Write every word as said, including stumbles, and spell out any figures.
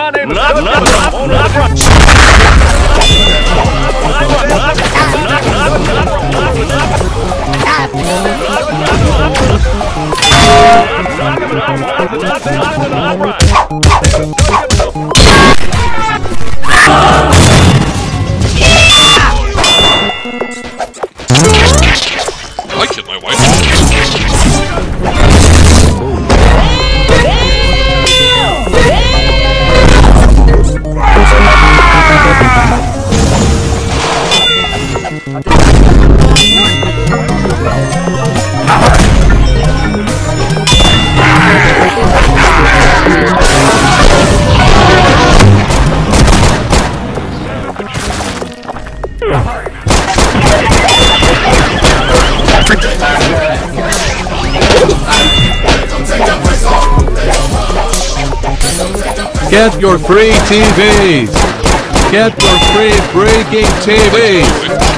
My name is Doug Nabra. I killed my wife. Get your free T Vs! Get your free breaking T Vs!